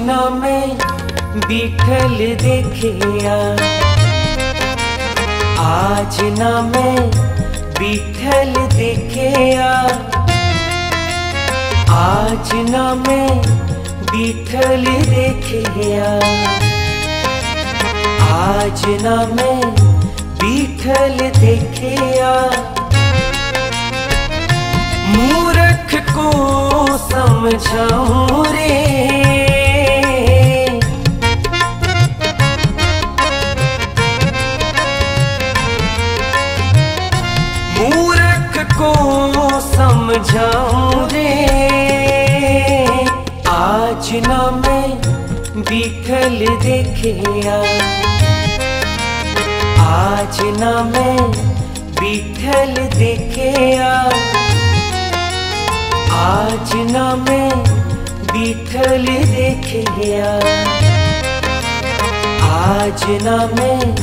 ना मैं बीठल देखिया, आज ना मैं बीठल देखिया, आज ना मैं बीठल देखिया, आज ना मैं बीठल देखिया। मूर्ख को समझाऊं रे, समझाऊं रे, आज ना मैं बीठल देखिया, आज ना मैं बीठल देखिया, आज ना मैं बीठल देखिया, आज ना मैं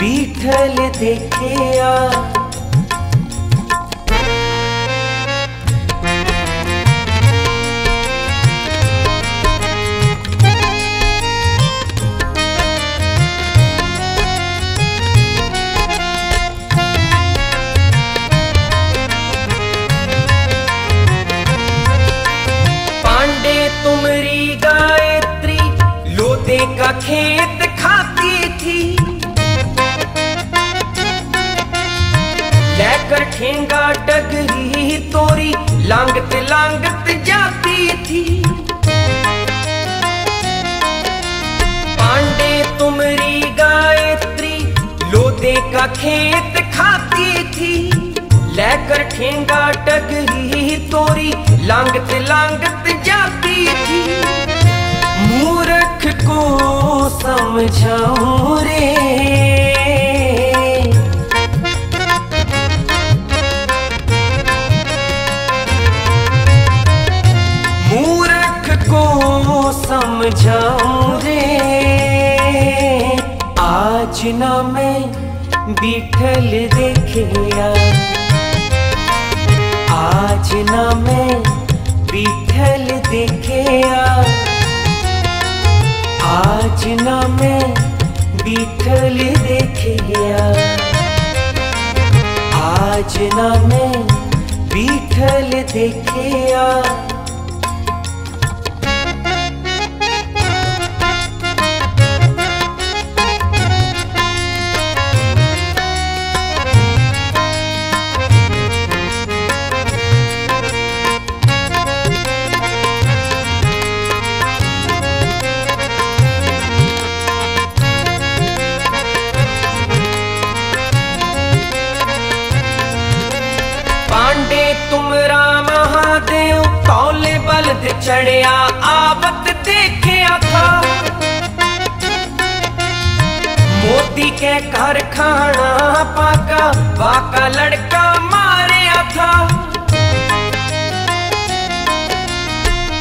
बीठल देखिया। तुमरी गायत्री लोदे का खेत खाती थी, लेकर ठेंगा डगरी तोरी लांगत लांगत जाती थी। पांडे तुमरी गायत्री लोदे का खेत खाती थी, लेकर ठेंगा डगरी तोरी लांगत लांगत जाती थी। मूर्ख को समझाऊं रे, मूर्ख को समझाऊं रे, आज ना मैं बीठल देखिया, आज ना मैं बीठल देखिया, आज ना मैं बीठल देखिया, आज ना मैं बीठल देखिया। तुमरा महादेव तौले बलद चढ़िया आवत देखिया था, मोती के घर खाना पाका वाका लड़का मारिया था।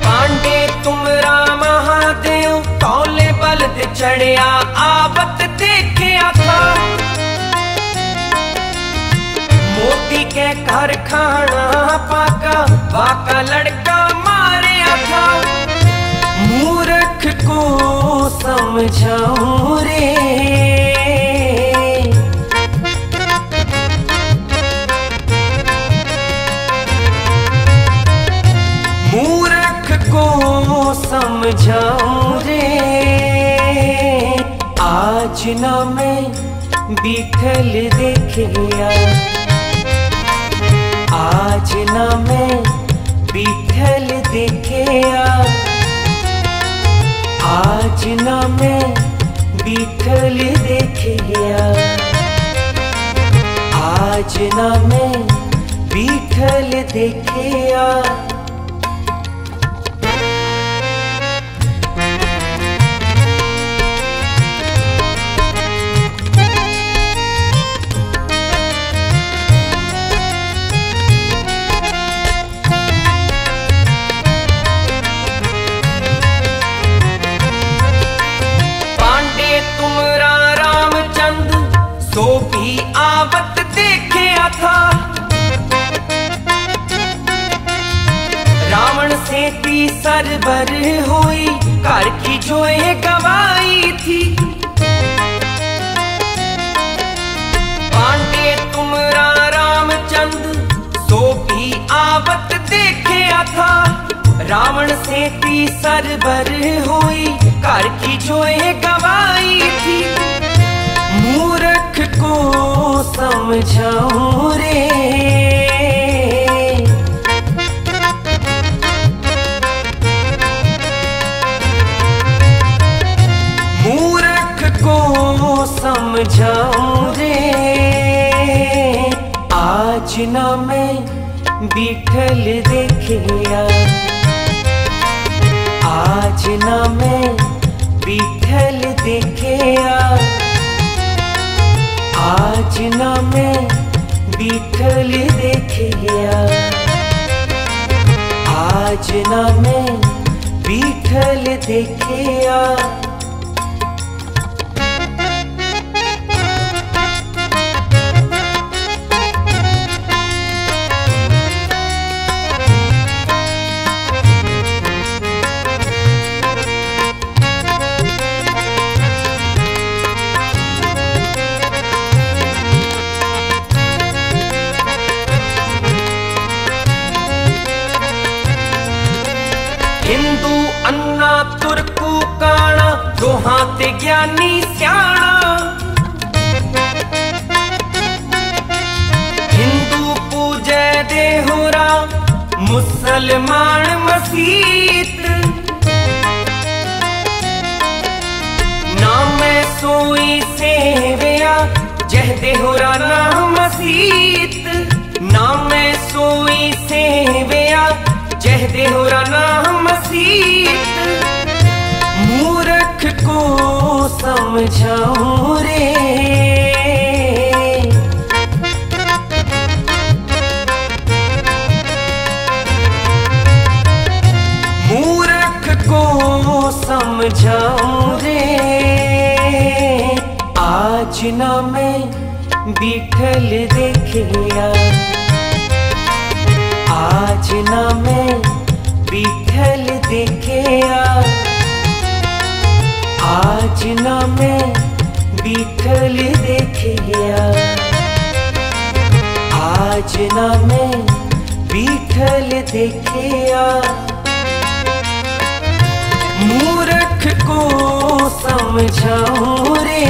पांडे तुमरा महादेव तौले बलद चढ़िया आवत देखिया था, मोती के घर खाना पाका वाका लड़का मारिया था। मूर्ख को समझाऊं रे, मूर्ख को समझाऊं रे, आज ना मैं बीठल देखिया, आज ना मैं बीठल देखिया, आज ना मैं बीठल देखिया, आज ना मैं बीठल देखिया। आवत देखिया था, जो ये गवाई थी पांडे तुमरा रामचंद सो भी आवत देखे था। रावण से तीसर भर हुई कार की जो ये गवाई थी। मूर्ख को समझाऊं रे समझाऊं रे, आज ना मैं बीठल देखिया, आज ना मैं बीठल देखिया, आज ना मैं बीठल देखिया, आज ना मैं बीठल देखिया। हिंदू अन्ना तुर्कू काणा दोहां ते ज्ञानी स्याणा। हिंदू पूजे देहुरा मुसलमान मसीत। नाम सोई सेवया जह देहुरा नाम मसीत। नाम सोई सेवया जह देहुरा नाम मसीत। मूर्ख को समझाऊं रे मूर्ख को समझाऊं रे, आज ना मैं बीठल देखिया, आज ना मैं बीठल देखिया, आज ना मैं बीठल देखिया, आज ना मैं बीठल देखिया। मूर्ख को समझाऊं रे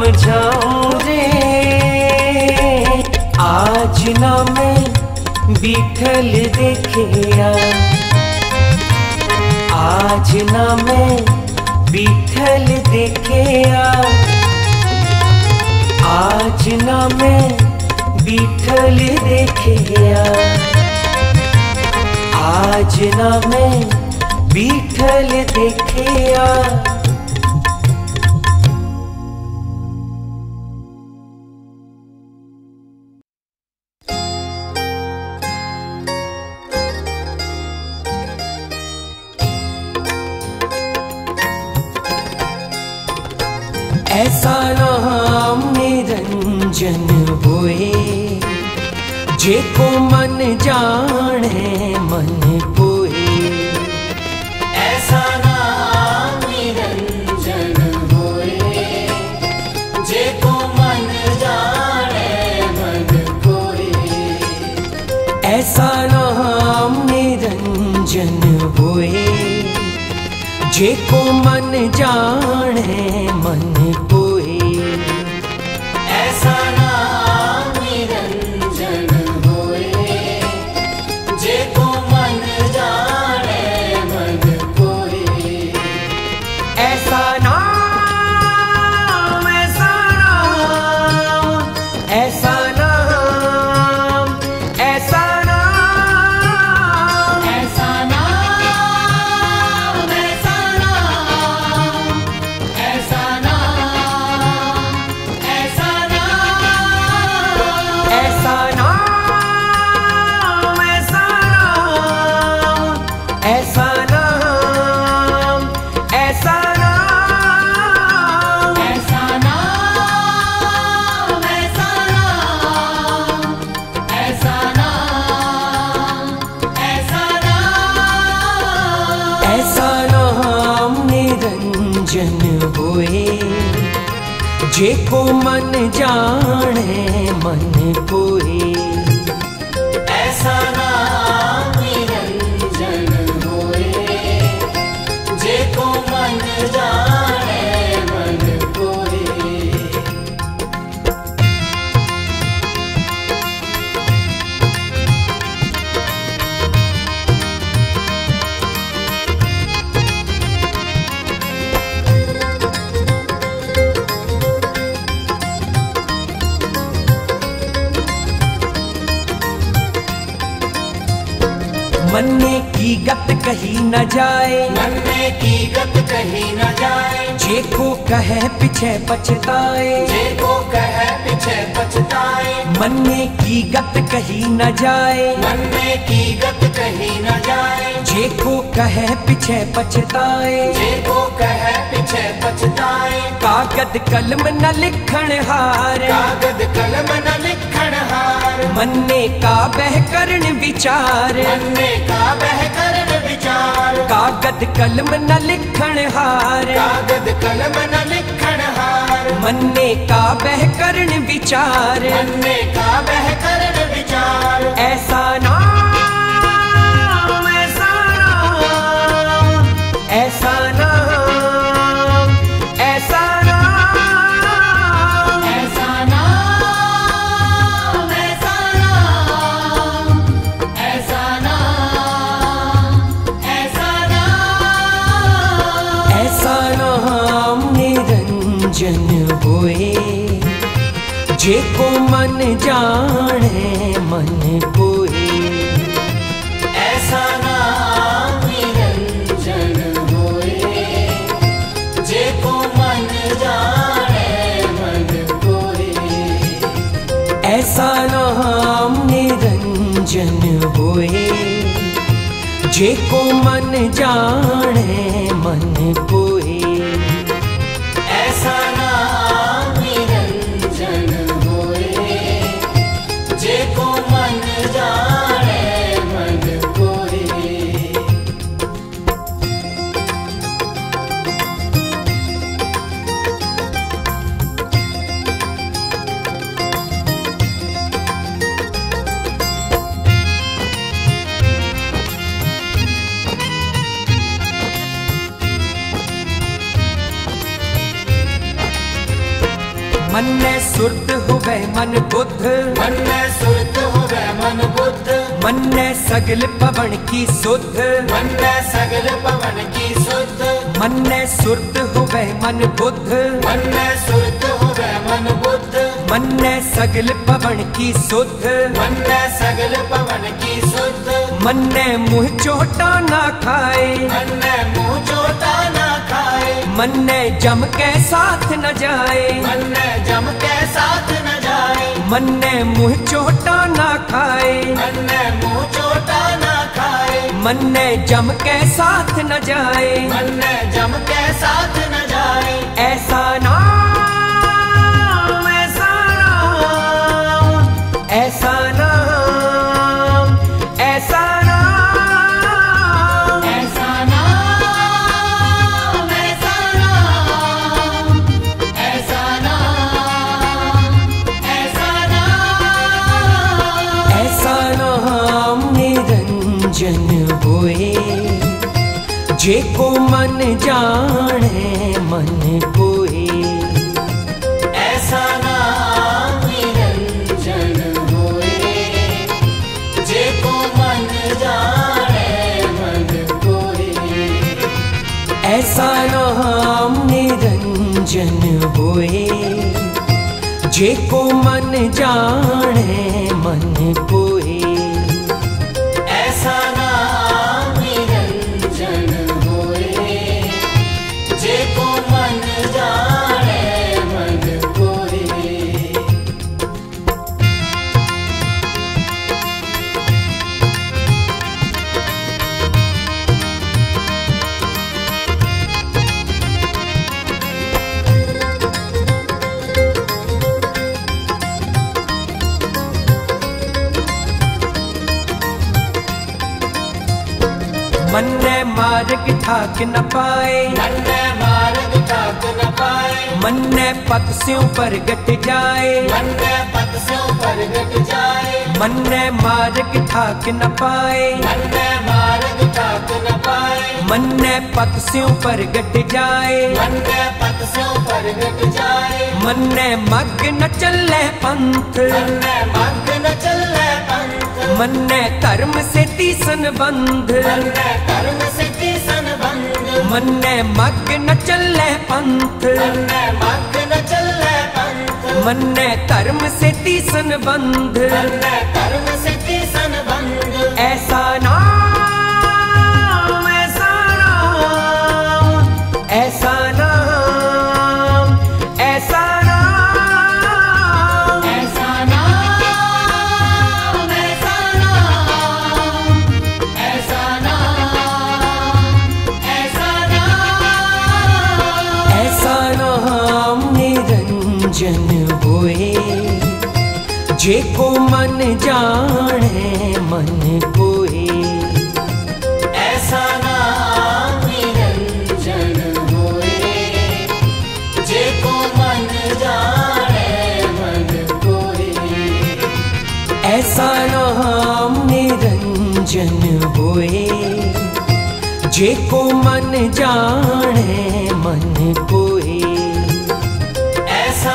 समझाऊं रे, आज ना मैं बीठल देखिया, आज ना मैं बीठल देखिया, आज ना मैं बीठल देखिया, आज ना मैं बीठल देखिया। ऐसा नाम निरंजन होए जेको मन जाने मन पोए। ऐसा नाम निरंजन होए जेको मन जाने मन पोए। ऐसा नाम निरंजन होए जेको मन जाने मन पोए। ऐसा नाम निरंजन होए जेको मन जाने मन पोए। ऐसा नाम ऐसा नाम ऐसा नाम ऐसा नाम ऐसा नाम जेको मन जाने मन कोई ऐसा नाम निरंजन होए, जेको मन जाने मन कोई। मन्ने की गत कही न जाए, मन्ने की गत कही न जाए, जेको कहे पीछे पछताए, जेको कहे पीछे पछताए। मन्ने की गत कही न जाए, मन्ने की गत कही न जाए, जेको कहे पीछे पछताए, जेको कहे पीछे पछताए। कागद कलम न लिखण हार, कागद कलम न लिखण हार, मन्ने का बहकरण विचार, मन्ने का बहकरण विचार। कागद कलम न लिखण हार, कागद कलम न लिखण हार, मन्ने का बहकरण विचार, मन्ने का बहकरण विचार। ऐसा नाम ऐसा नाम ऐसा नाम ऐसा नाम ऐसा नाम ऐसा नाम ऐसा नाम ऐसा नाम ऐसा नाम निरंजन होए, जेको मन जाने मन कोई। ऐसा नाम निरंजन होए, जेको मन जाने मन कोई। ऐसा नाम निरंजन होए, जेको मन जाने मन कोई। ऐसा नाम निरंजन होए, जेको मन जाने मन कोई। मन्ने सुरत होवे मन बुद्ध, मन्ने सुरत होवे मन बुद्ध, मन्ने सगल पवन की सुध, मन्ने सगल पवन की सुध। मन्ने सुरत होवे मन बुद्ध, मन्ने सुरत होवे मन बुद्ध, मन्ने सगल पवन की सुध, मन्ने सगल पवन की सुध। मन्ने मुँह चोटा ना खाए, मन्ने मुँह चोटा ना खाए, मन्ने जम के साथ न जाए, मन्ने जम के साथ न जाए, मन्ने मुँह चोटा ना खाए, मन्ने मुँह चोटा ना खाए, मन्ने जम के साथ न जाए, मन्ने जम के साथ न जाए। ऐसा नाम ऐसा नाम ऐसा नाम ऐसा नाम ऐसा नाम ऐसा नाम ऐसा नाम ऐसा नाम ऐसा नाम निरंजन होए, जेको मन जाने मन कोई। ऐसा नाम निरंजन होए, जेको मन जाने मन कोई। ऐसा नाम निरंजन होए, जेको मन जाने मन कोई। ऐसा नाम निरंजन होए, जेको मन जाने मन कोई। मन्ने मार्ग ठाक न पाए, मन्ने मार्ग ठाक न पाए, मन्ने पथ स्यों परगट जाए, मन्ने पथ स्यों परगट जाए, मन्ने मार्ग ठाक न पाए, मन्ने मार्ग ठाक न पाए, मन्ने पथ स्यों परगट जाए, मन्ने पथ स्यों परगट जाए, मन्ने मग न चले पंथ, मन्ने मग न चले पंथ, मन्ने कर्म से तीसन बंध, मन्ने कर्म से तीसन बंध, मन्ने मग न चले पंथ, मन्ने मग न चले पंथ, मन्ने कर्म से तीसन बंध, मन्ने कर्म से तीसन बंध। ऐसा नाम ऐसा नाम ऐसा जेको मन जाने मन कोई। ऐसा नाम निरंजन होए, जेको मन जाने मन कोई। ऐसा नाम निरंजन होए, जेको मन जाने मन कोई। ऐसा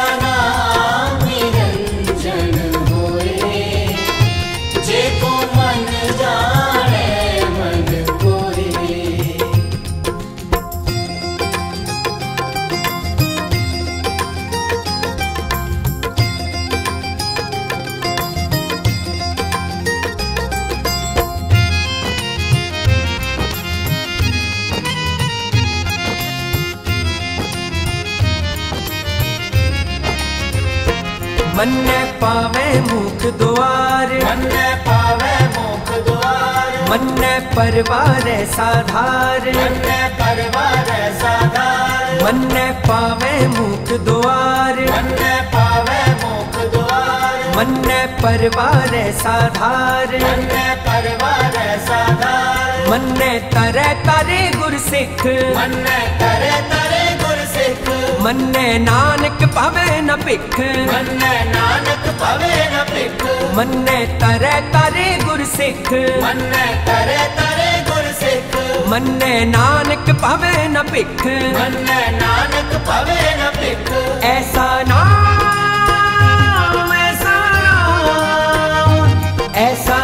मन्ने पावे मुख द्वार, मन्ने पावे मुख द्वार, मन्ने परवार साधार, मन्ने परवार साधार, मन्ने पावे मुख द्वार, मन्ने पावे मुख द्वार, मन्ने परवार साधार, मन्ने परवार साधार, मन्ने तरे तारे गुरसिख, मन्ने तरे तारे गुरसिख, मन्ने नानक पावे न भिख, मन्ने नानक पावे न भिख, मन्ने तरे तारे गुरसिख, मन्ने तरे तारे गुरसिख, मन्ने नानक पावे न भिख, मन्ने नानक पावे न भिख। ऐसा नाम ऐसा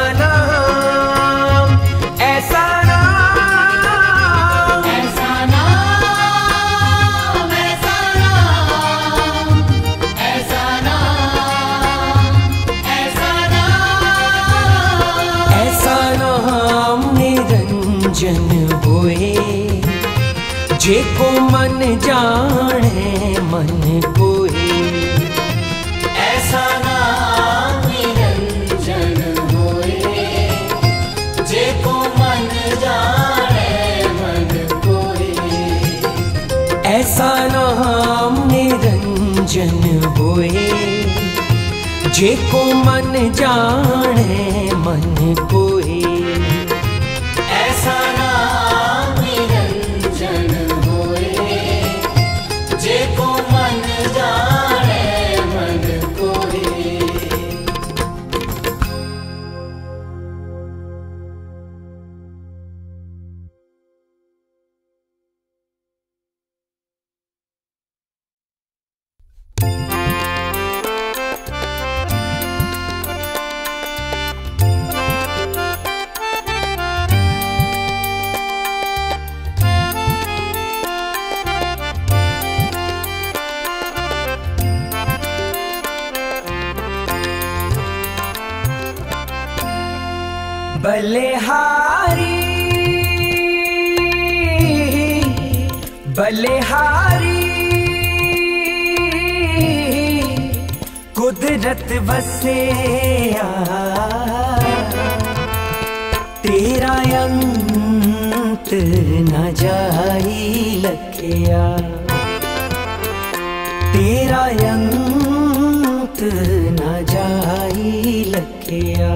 जेको मन जाने मन कोई। ऐसा नाम निरंजन होए, जेको मन जाने मन कोई। ऐसा नाम निरंजन होए, जेको मन जाने मन कोई। ऐसा बलिहारी कुदरत बसे तेरा अंत न जाई लखिया, तेरा अंत न जाई लखिया।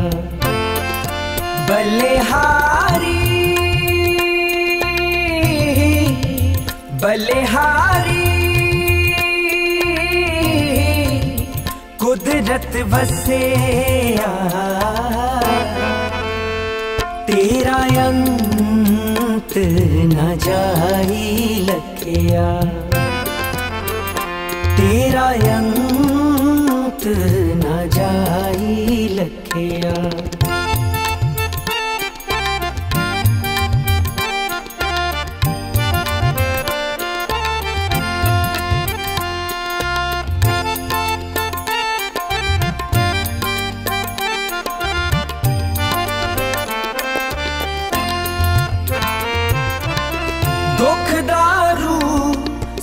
बलिहारी बलिहारी कुदरत बसे तेरा अंत न जाई लखिया, तेरा अंत न जाई लखिया। दुख दारू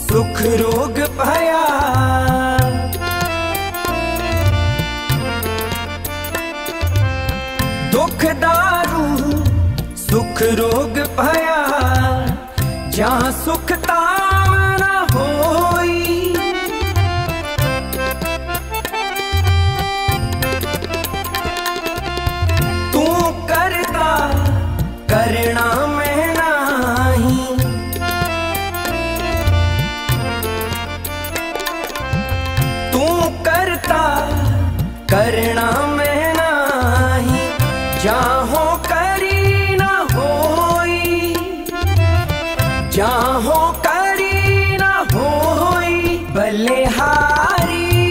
सुख रोग पाया, दुख दारू सुख रोग पाया, जहाँ सुख ताम ना होई, तू करता करना करना में नाही, जाहो करी ना होई, जाहो करी ना होई। बलिहारी,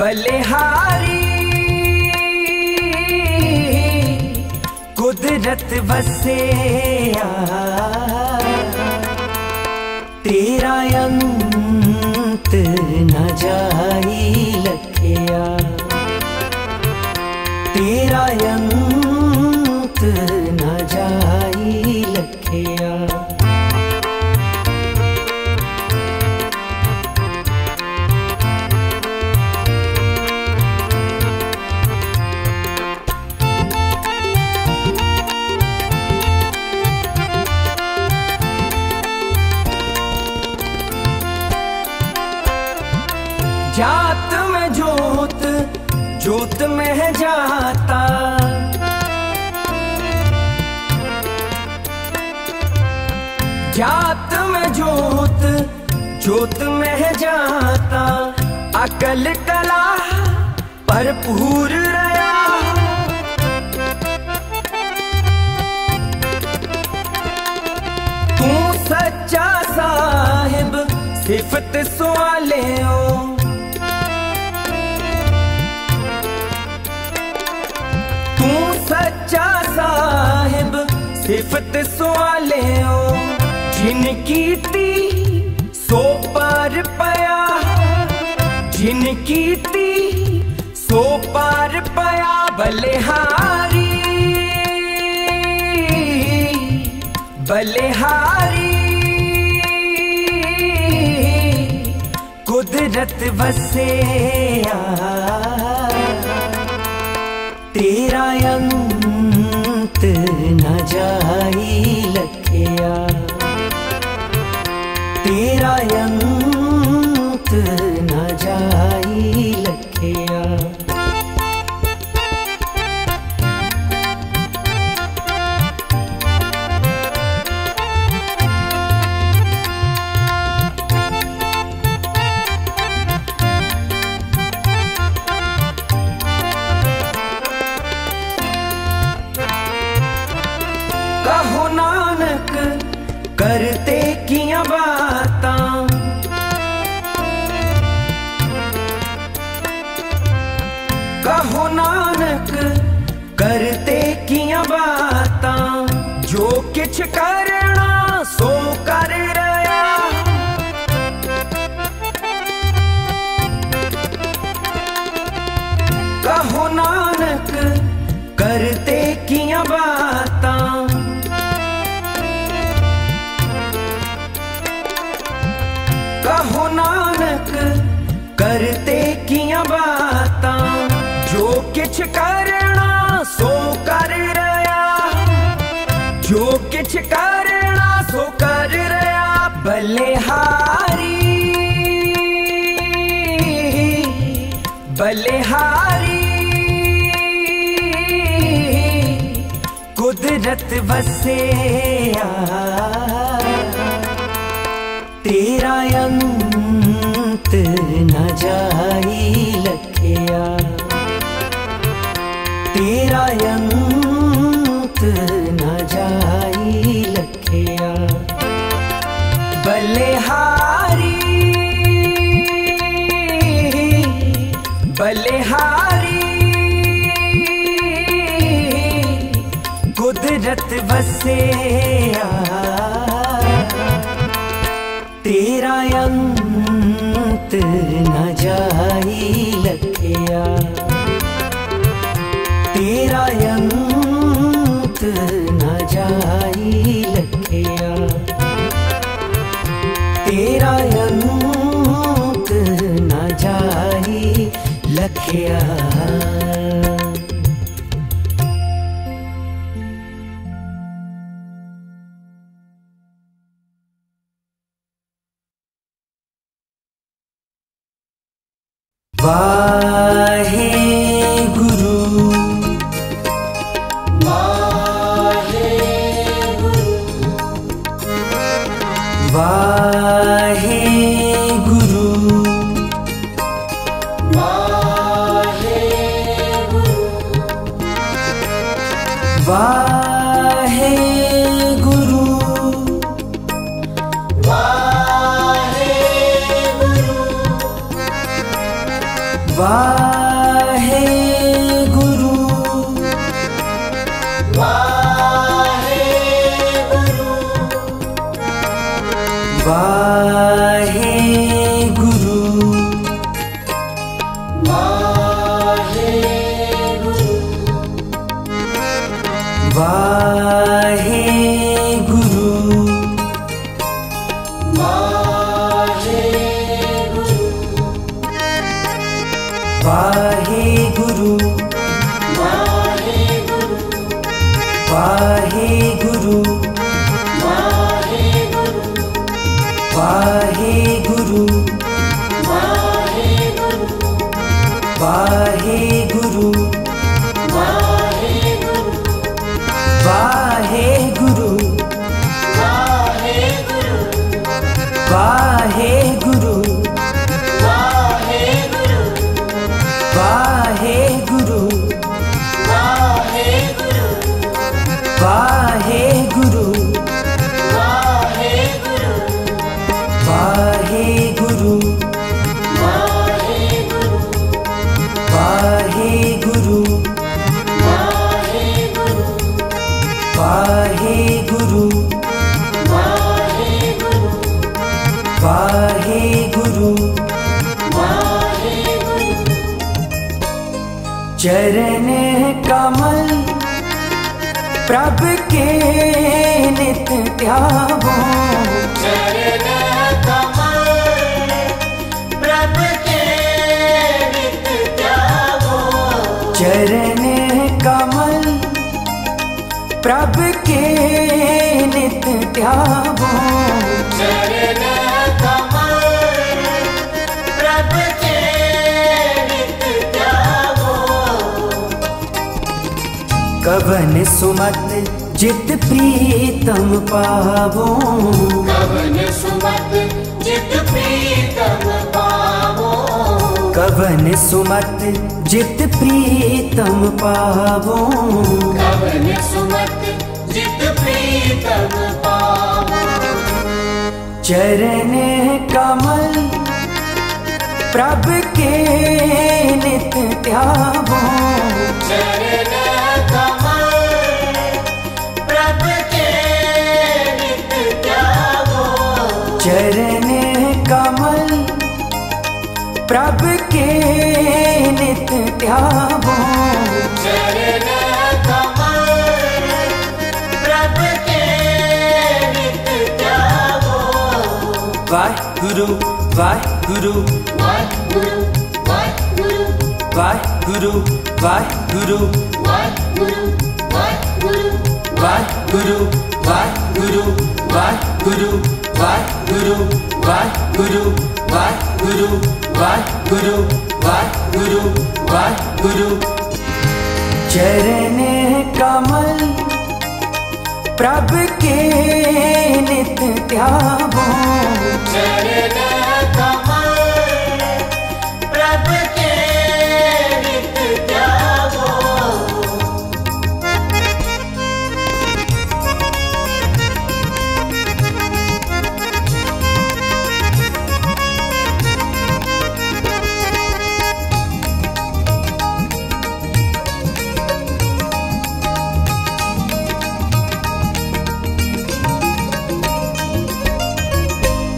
बलिहारी कुदरत बसे तेरा अंत न जाई लखिया, तेरा अंत न जाई लखिया। जात में जोत, जोत में है जाता, जात में जोत, जोत में है जाता। अकल कला भरपूर रया, तू सच्चा साहिब सिफत सवाले हो, सच्चा साहिब सिफत सवाले हो। जिनकी ती सो पार पाया, जिनकी ती सो पार पाया। बलिहारी, बलिहारी कुदरत बसे तेरा अंत न जाई लखिया, तेरा अंत न जाई लखिया। कहो नानक करते किया बाता, कहो नानक करते किया बाता। जो किछ करना सो कर रया, कहो नानक करते किया बाता। कहो नानक करते किया बाता, जो किछ करना सो कर रया, जो किछ करना सो कर रया। बलिहारी, बलिहारी जन्नत बसे तेरा अंत न जाई लखिया, तेरा अंत न जाई लखिया। बलिहारी कुदरत बसे तेरा अंत न जाई लखिया, तेरा अंत न जाई लखिया, तेरा अंत न जाई लखिया। प्रभ के नित त्यागों।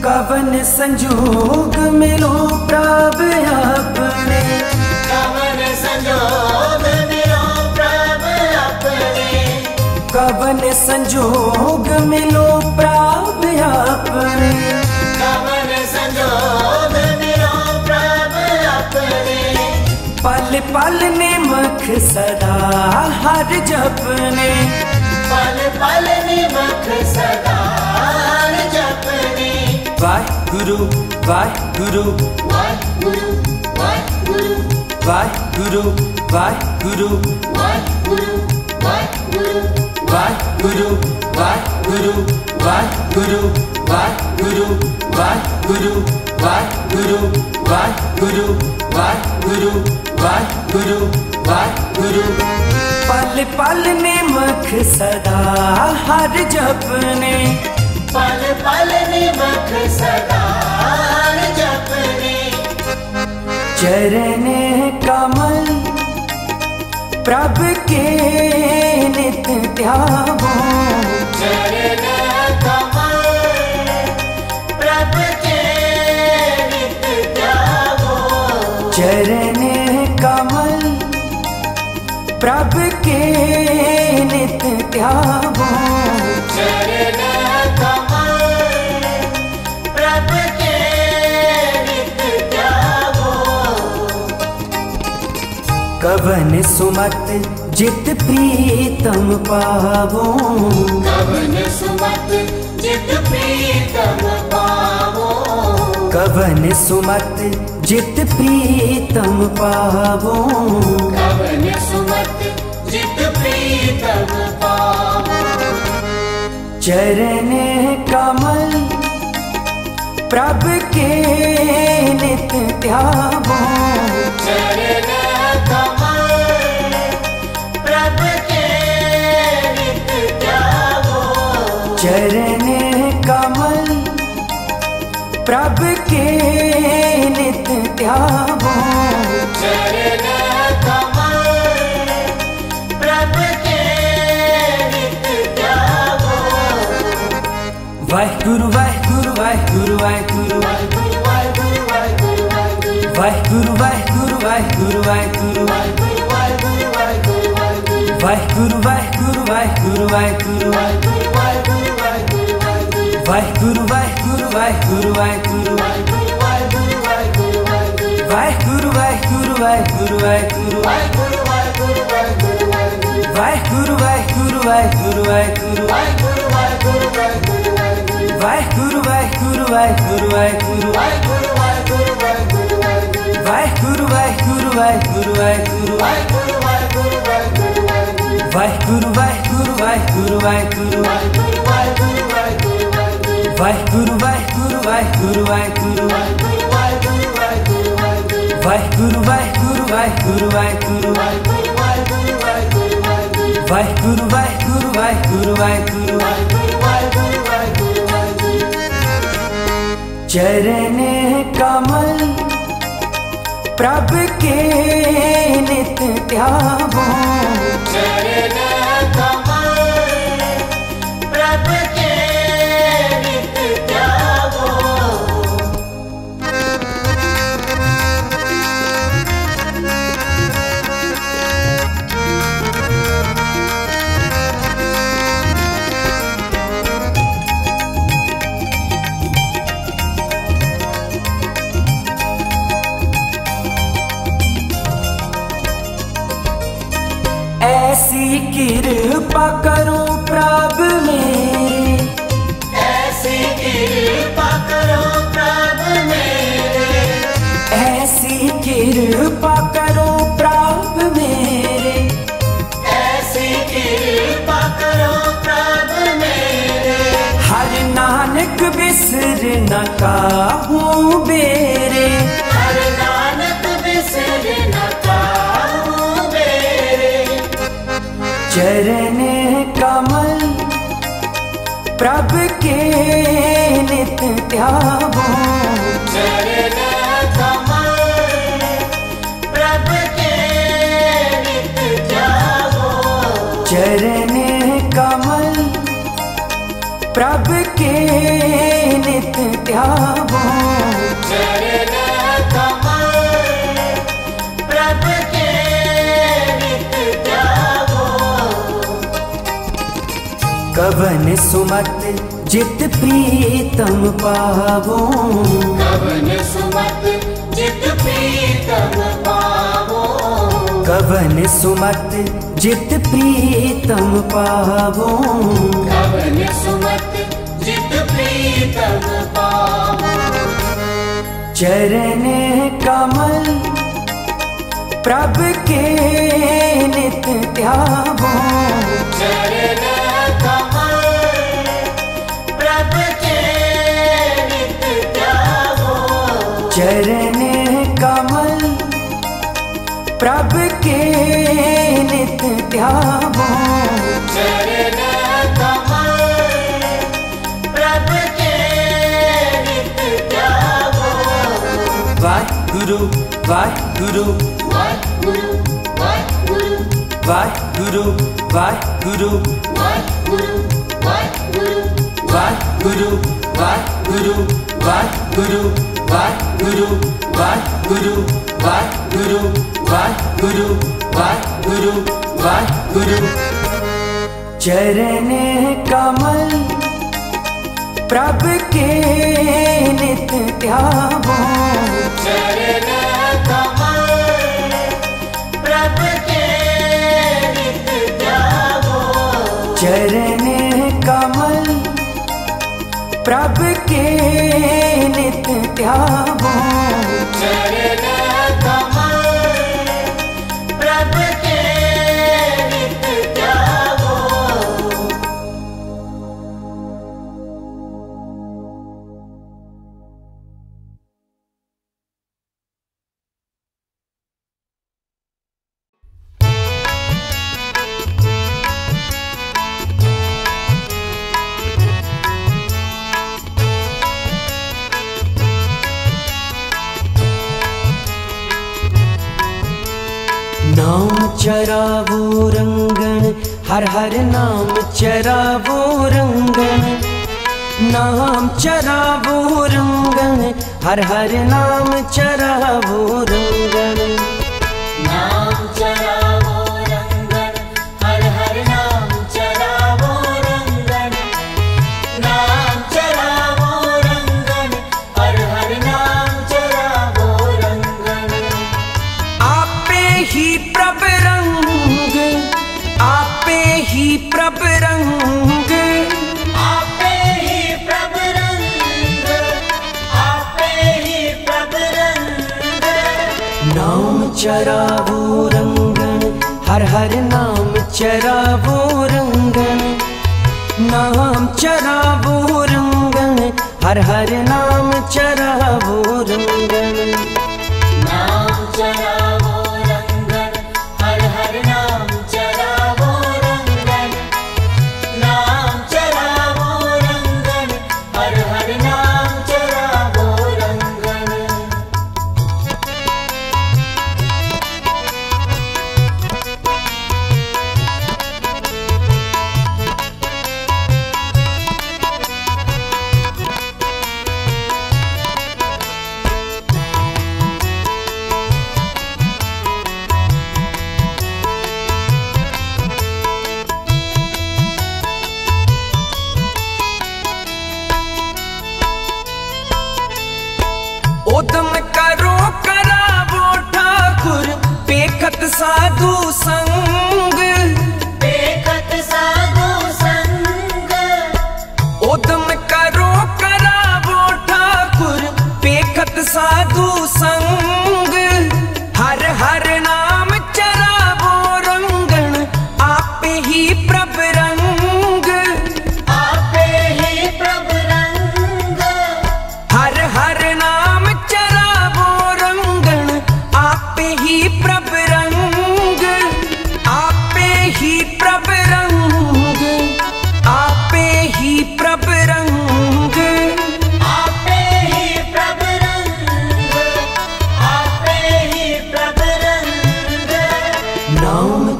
कवन संजोग मिलो प्रभ अपने, कवन संजोग मिलो प्रभ अपने, कवन संजोग मिलो प्रभ अपने, कवन संजोग मिलो प्रभ अपने। पल पल निमख सदा हर जपने, पल पल निमख सदा हर जपने। वाहेगुरु वाहेगुरु वाहेगुरु वाहेगुरु वाहेगुरु वाहेगुरु वाहेगुरु वाहेगुरु वाहेगुरु वाहेगुरु वाहेगुरु वाहेगुरु वाहेगुरु वाहेगुरु वाहेगुरु वाहेगुरु वाहेगुरु। पल पल निमख सदा हर जपने, पल पल निमख सदा हर जपने। चरण कमल प्रभु के नित ध्यावों, चरण कमल प्रभु के नित ध्यावों, चरण कमल प्रभु के नित ध्यावों। चरण कवन सुमत जित प्रीतम पावो, कवन सुमत जित प्रीतम पावो, कवन सुमत जित प्रीतम पावो, कवन सुमत जित प्रीतम पावो। चरण कमल प्रभ के नित ध्यावो, चरण कमल प्रभ के नित ध्यावों, चरण कमल प्रभ के नित ध्यावों, चरण कमल प्रभ के नित ध्यावों। वाहेगुरु वाहेगुरु वाहेगुरु वाहेगुरु वाहेगुरु वाहेगुरु वाहेगुरु वाहेगुरु वाहेगुरु वाहेगुरु वाहेगुरु वाहेगुरु वाहेगुरु वाहेगुरु वाहेगुरु वाहेगुरु वाहेगुरु वाहेगुरु वाहेगुरु वाहेगुरु वाहेगुरु वाहेगुरु वाहेगुरु वाहेगुरु वाहेगुरु वाहेगुरु वाहेगुरु। वाहेगुरु वाहेगुरु वाहेगुरु वाहेगुरु वाहेगुरु वाहेगुरु वाहेगुरु वाहेगुरु वाहेगुरु वाहेगुरु वाहेगुरु वाहेगुरु वाहेगुरु वाहेगुरु वाहेगुरु वाहेगुरु वाहेगुरु वाहेगुरु वाहेगुरु वाहेगुरु वाहेगुरु। चरण कमल प्रभ के नित ध्यावों, चरण कमल प्रभ के नित ऐसी कृपा करो प्रभ मेरे, ऐसी कृपा करो प्रभ मेरे, ऐसी कृपा करो प्रभ मेरे, ऐसी कृपा करो प्रभ। बिसर न काहूँ बेरे, हर नानक बिसर न काहूँ बेरे। चरने कमल प्रभ के नित ध्यावो, चरने कमल प्रभ के नित ध्यावो। चरने कमल प्रभ के नित ध्यावो, चरने कमल प्रभ के नित ध्यावो। कवन सुमत जित प्रीतम पावो, कवन सुमत जित प्रीतम पावो। कवन सुमत जित प्रीतम पावो, कवन सुमत जित प्रीतम पावो। चरने कमल प्रभ के नित ध्यावो, चरने कमल प्रभ के नित ध्यावो। चरने कमल प्रभ के नित ध्यावो, चरने कमल प्रभ के नित ध्यावो। वाहेगुरु वाहेगुरु वाहेगुरु वाहेगुरु वाहेगुरु वाहेगुरु वाहेगुरु वाहेगुरु वाहेगुरु वाहेगुरु वाहेगुरु वाहेगुरु वाहेगुरु वाहेगुरु वाहेगुरु वाहेगुरु। चरने कमल प्रभ के नित ध्यावो, चरने कमल प्रभ के नित ध्यावो। चरने कमल प्रभ के नित ध्यावो, चरने कमल प्रभ के नित ध्यावो। चरावो रंगन हर हर नाम चरावो रंगन, नाम चरावो रंगन हर हर नाम चरावो रंगन। नाम चरावो रंगन हर हर नाम चरावो रंगन, नाम चरावो रंगन हर हर नाम चरावो रंगन। आपे ही प्रभ रंग, आपे ही प्रभ रंग, आपे ही प्रभ रंग, आपे ही प्रभ रंग। नाम चरावो रंगन हर हर नाम चरावो रंगन, नाम चरावो रंगन हर हर नाम चरावो रंगन। नाम चरावो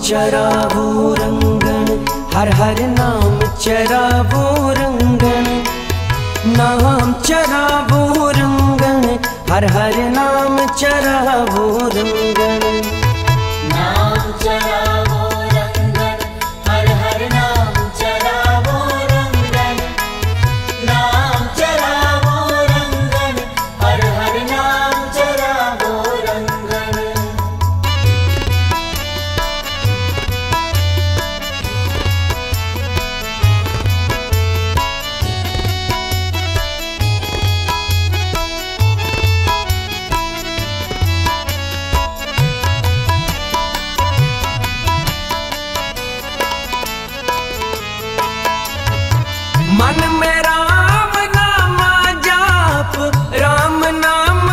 चरा वो रंगन, हर हर नाम चरा वो रंगन, नाम चरा वो रंगन, हर हर नाम चरा वो रंगन, नाम चरा वो रंगन, हर हर नाम चरा वो रंगन, नाम चरा वो रंगन, हर हर नाम चरा वो रंगन। मन में राम नाम जाप राम नाम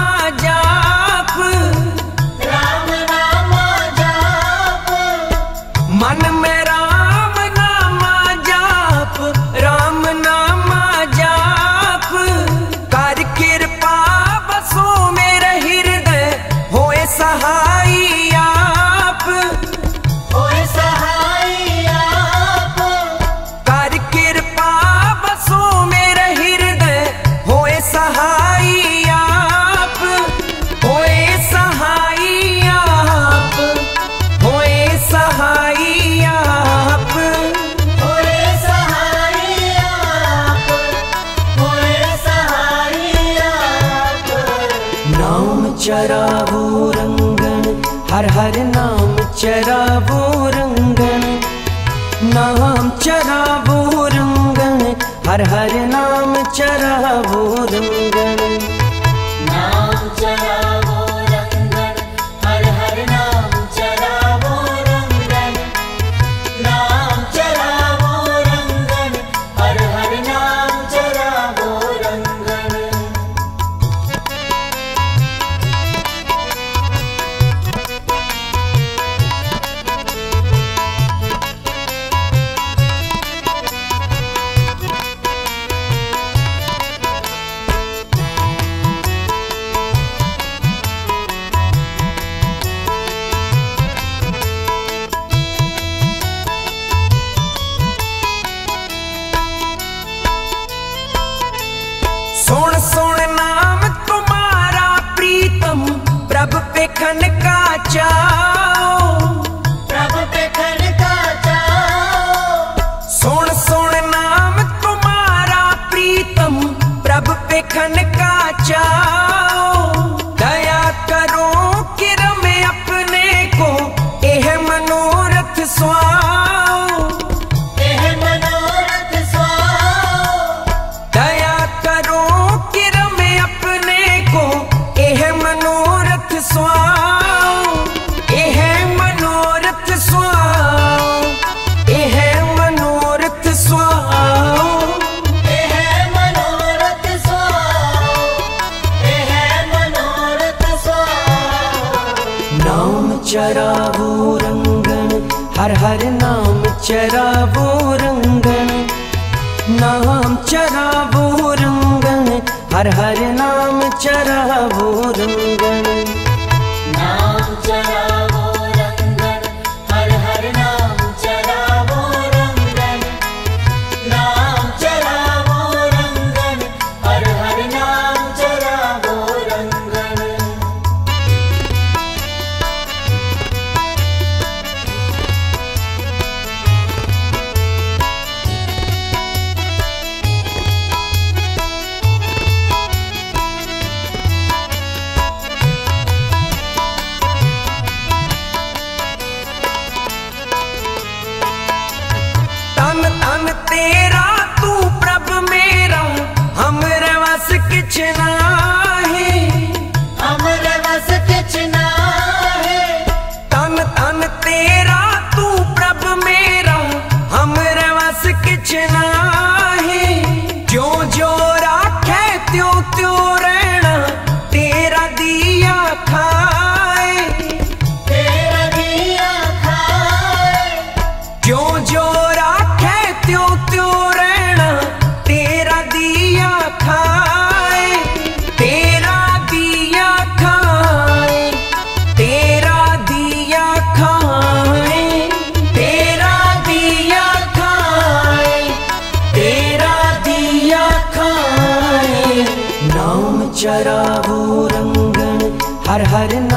जाप, मन में राम नाम जाप, कर कृपा बसो मेरे हृदय होए सहाय आप, होए सहाय आप, कर कृपा चरा वो रंगन, हर हर नाम चरा वो रंगन, नाम चरा वो रंगन, हर हर नाम चरा वो रंगन, नाम चरा वो रंगन, हर हर नाम चरा वो रंगन, नाम चरा वो रंगन, हर हर नाम चरा वो रंगन। सुन सुन नाम तुम्हारा प्रीतम, प्रभु पे खनका जाओ, प्रभु पे खनका जाओ, सुन सुन नाम तुम्हारा प्रीतम, प्रभु पे खनका जाओ, दया करो किरम अपने को, एह मनोरथ स्वाओ, एह मनोरथ स्वाओ, दया करो चरा वो रंगन, हर हर नाम चरा वो रंगन, नाम चरा वो रंगन, हर हर नाम चरा वो रंगन, नाम चरा वो रंगन, हर हर नाम चरा वो रंगन, नाम चरा वो रंगन, हर हर नाम चरा वो रंगन। तन तन तेरा तू प्रभु मेरा, हमरे वस किछ नाहीं, हमरे वस किछ नाहीं, तन तन तेरा तू प्रभु मेरा, हमरे वस किछ नाहीं, जो जो राखे त्यो त्यो रहना, तेरा दिया खाए, तेरा दिया खाए, जो जो त्यो त्यो रहना, तेरा दिया खाए।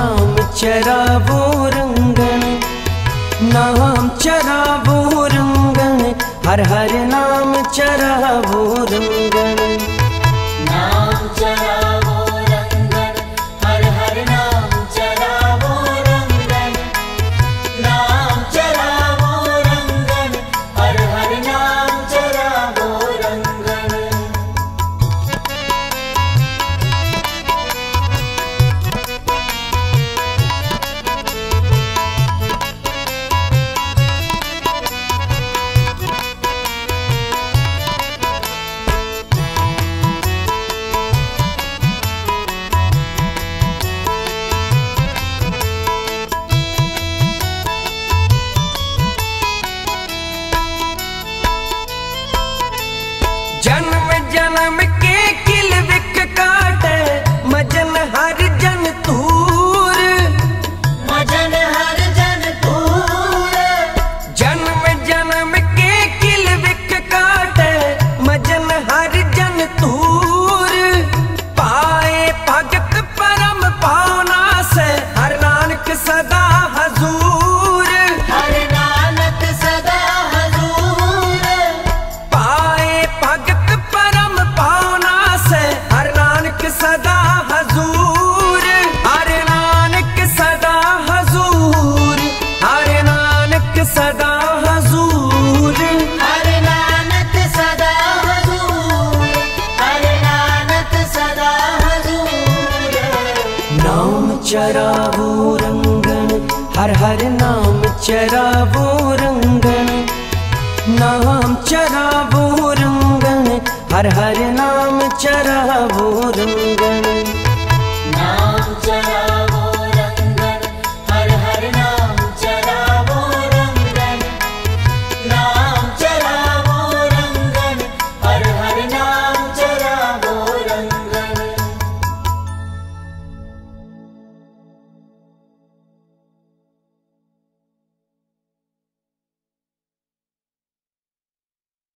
नाम चरावो रंगन, नाम चरावो रंगन, हर हर नाम चरावो रंगन, नाम चरावो रंगन, हर हर नाम चरावो रंगन, नाम चरावो रंगन, हर हर नाम चरावो रंगन। जन्म जन्म के किल विक काटे मजन हर जन तूर, मजन हर जन तूर, जन्म जन्म के किल विक काटे मजन हर जन तूर, पाए भगत परम पावना से हर नानक सदा हजूर, हर नानक सदा हजूर, पाए भगत सदा हजूर, हर नानक सदा हजूर, हर नानक सदा हजूर, हर नानक सदा हजूर, हर नानक सदा हजूर। नाम चरावो रंगन, हर हर नाम चरावो रंगन, नाम चरावो रंगन, हर हर नाम चरावो रंगन।